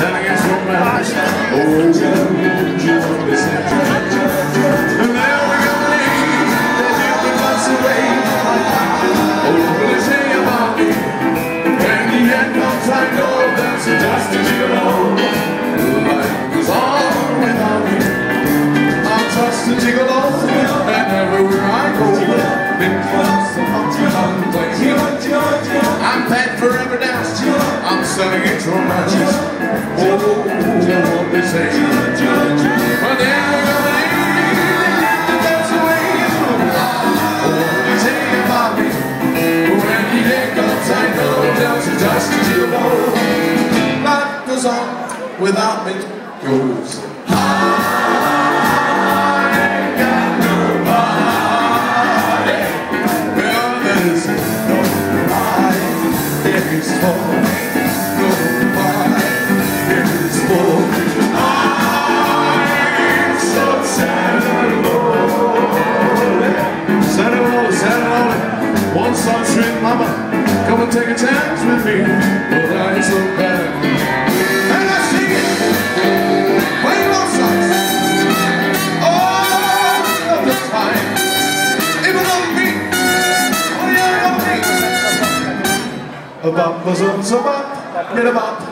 Selling it so much, oh, what they say. But then we're gonna leave the dance away. Oh, what they say about me. When you think outside, no doubt you just you know. Life goes on without me. Goes. Come and take a chance with me, but I ain't so bad. And let's sing it. Play more songs all of the time. Even on me, oh yeah, on me. About the zone, so about, get about.